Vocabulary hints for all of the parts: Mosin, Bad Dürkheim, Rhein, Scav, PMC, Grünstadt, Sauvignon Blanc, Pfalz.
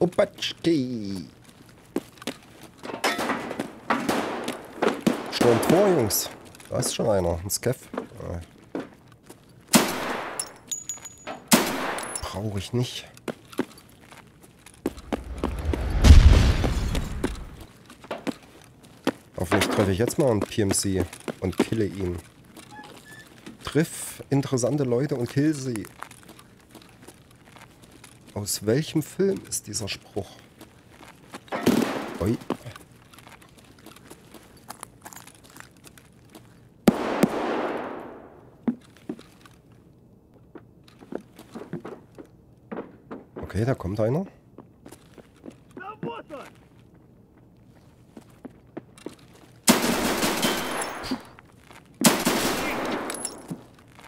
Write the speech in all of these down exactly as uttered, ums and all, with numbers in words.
Opatschki. Sturm vor, Jungs. Da ist schon einer. Ein Scav. Brauche ich nicht. Hoffentlich treffe ich jetzt mal einen P M C und kille ihn. Triff interessante Leute und kill sie. Aus welchem Film ist dieser Spruch? Oi. Okay, da kommt einer.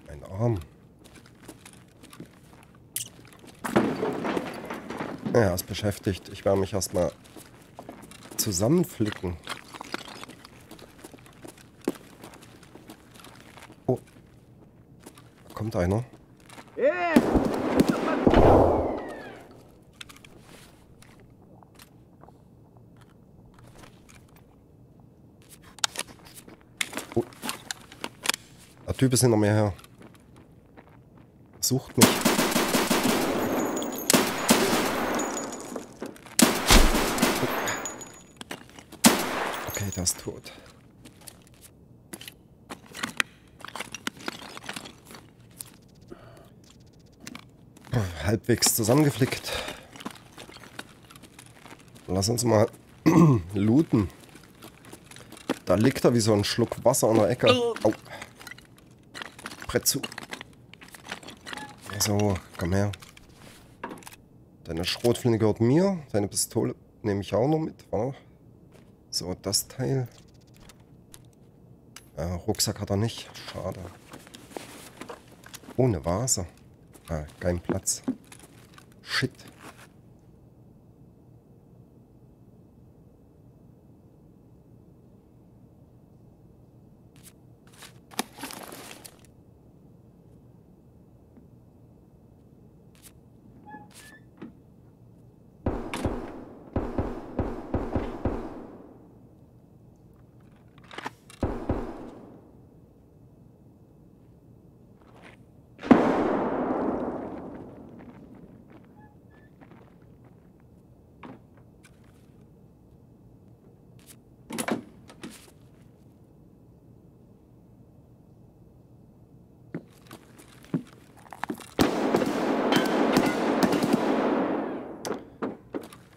Ein Arm. Ja, ist beschäftigt. Ich werde mich erstmal zusammenflicken. Oh. Da kommt einer. Oh. Der Typ ist hinter mir her. Sucht mich. Okay, das ist tot. Halbwegs zusammengeflickt. Lass uns mal looten. Da liegt er wie so ein Schluck Wasser an der Ecke. Au. Brett zu. So, komm her. Deine Schrotflinte gehört mir. Deine Pistole nehme ich auch noch mit. Oh. So, das Teil. Äh, Rucksack hat er nicht. Schade. Ohne Vase. Ah, kein Platz. Shit.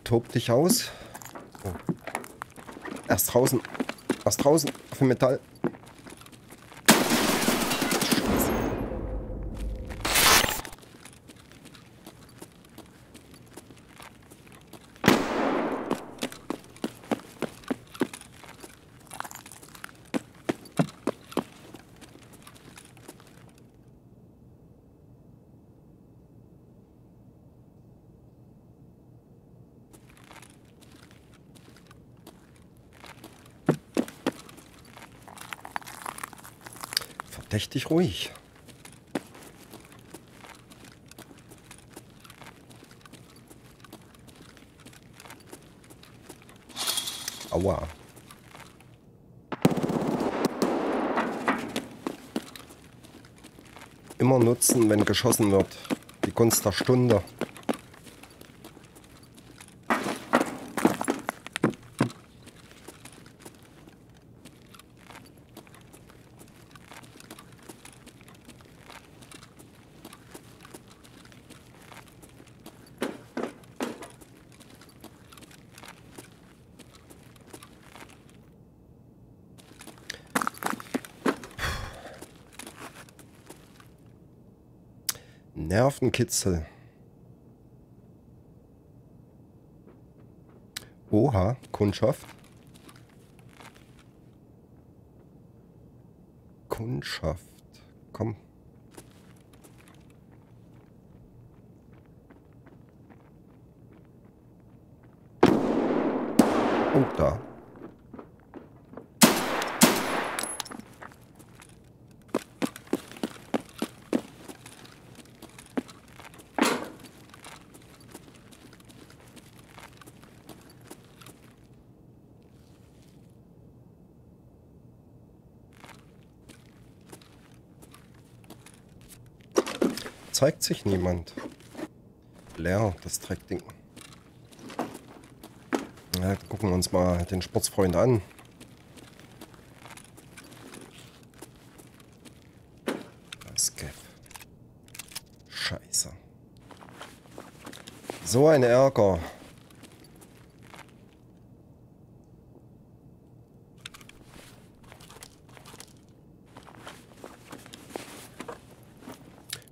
Tob dich aus. Oh. Erst draußen. Erst draußen. Auf dem Metall. Scheiße. Verdächtig ruhig. Aua. Immer nutzen, wenn geschossen wird. Die Kunst der Stunde. Nervenkitzel. Oha, Kundschaft. Kundschaft, komm. Oh, da. zeigt sich niemand. Leer, das Dreckding. Ja, gucken wir uns mal den Sportsfreund an. Scav. Scheiße. So ein Ärger.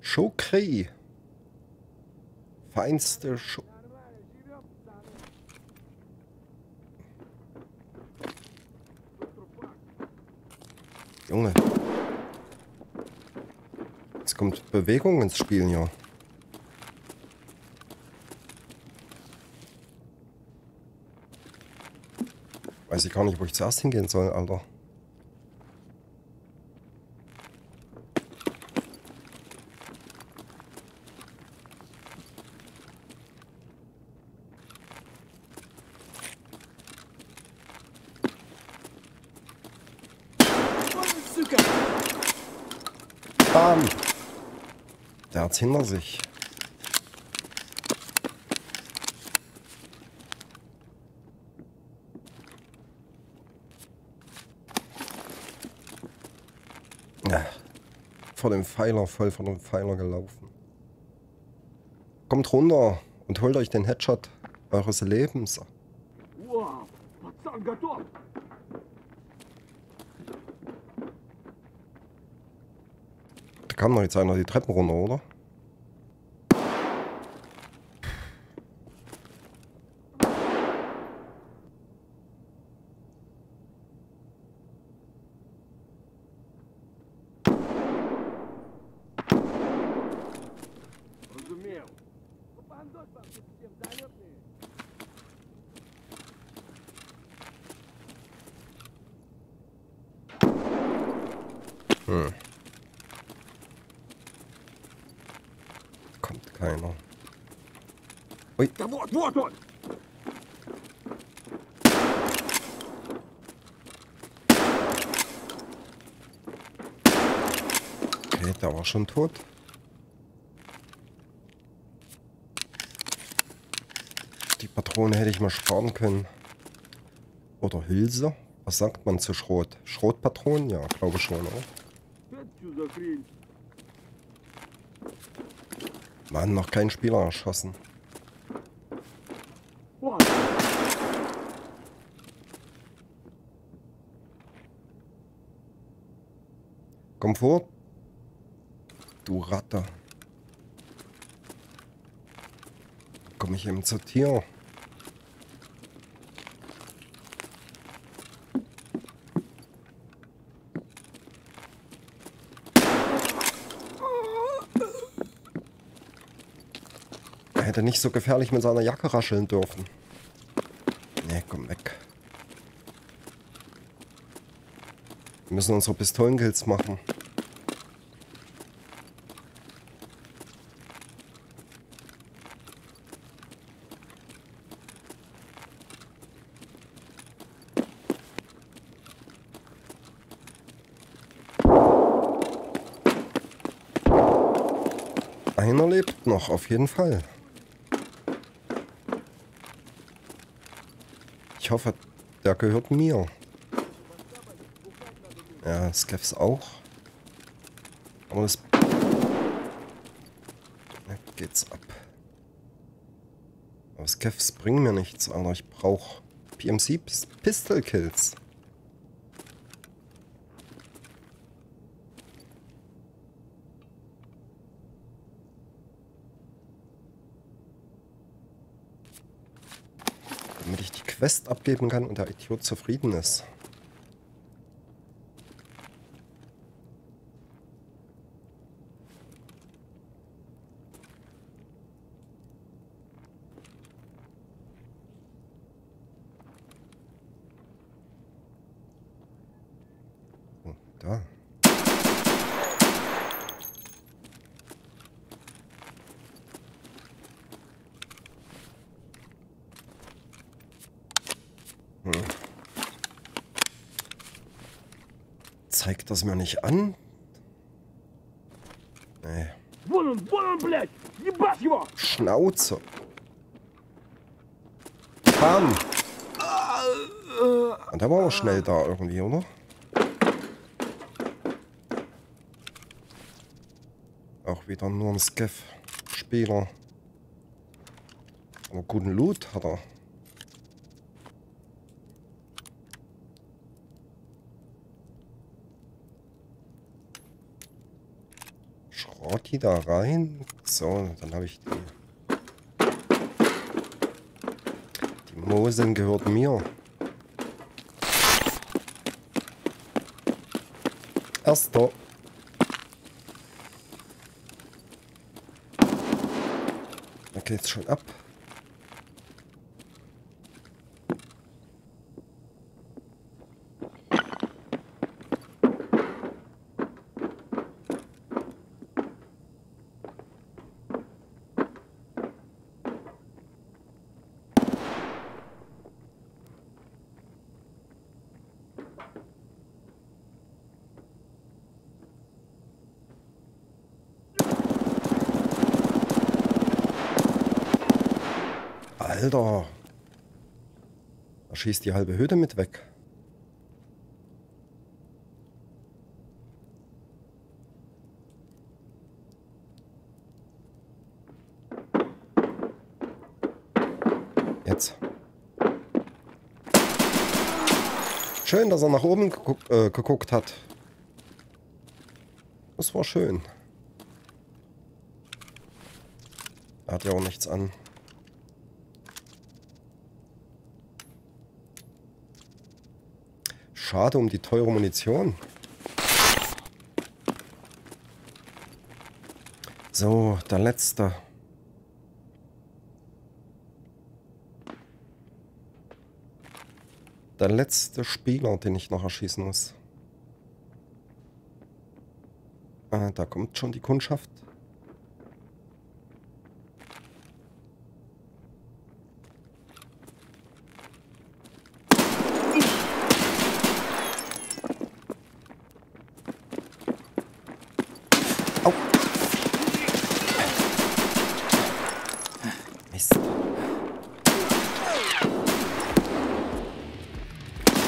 Schokri. Feinste Schok. Junge. Jetzt kommt Bewegung ins Spiel, ja. Weiß ich gar nicht, wo ich zuerst hingehen soll, Alter. Bam! Der hat's hinter sich. Ja. Vor dem Pfeiler, voll vor dem Pfeiler gelaufen. Kommt runter und holt euch den Headshot eures Lebens. Kam noch jetzt einer die Treppen runter, oder? Hm. Kommt keiner. Ui. Okay, der war schon tot. Die Patronen hätte ich mal sparen können. Oder Hülse? Was sagt man zu Schrot? Schrotpatronen? Ja, glaube schon auch. Mann, noch keinen Spieler erschossen. Komm vor. Du Ratte. Komm ich eben zu dir. Hätte nicht so gefährlich mit seiner Jacke rascheln dürfen. Ne, komm weg. Wir müssen unsere Pistolenkills machen. Einer lebt noch, auf jeden Fall. Ich hoffe, der gehört mir. Ja, Scavs auch. Aber das... Da geht's ab. Aber Scavs bringen mir nichts, Alter. Ich brauche P M C Pistol Kills. Damit ich die Quest abgeben kann und der Idiot zufrieden ist. Oh, da. Hm. Zeigt das mir nicht an? Nee. Вон он, вон он, блядь! Ебашь его! Schnauze. Bam! Und der war auch schnell da irgendwie, oder? Auch wieder nur ein Scav-Spieler. Aber guten Loot hat er. Schrott die da rein. So, dann habe ich die. Die Mosin gehört mir. Erster. Da geht's schon ab. Alter, da schießt die halbe Hütte mit weg. Jetzt. Schön, dass er nach oben geguckt, äh, geguckt hat. Das war schön. Er hat ja auch nichts an. Schade um die teure Munition. So, der letzte. Der letzte Spieler, den ich noch erschießen muss. Ah, da kommt schon die Kundschaft.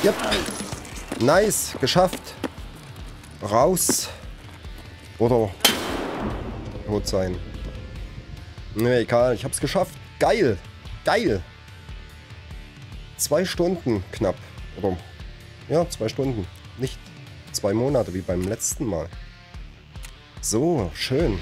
Yep. Nice, geschafft. Raus. Oder tot sein. Ne, egal, ich hab's geschafft. Geil, geil. Zwei Stunden knapp. Oder, ja, zwei Stunden. Nicht zwei Monate wie beim letzten Mal. So, schön.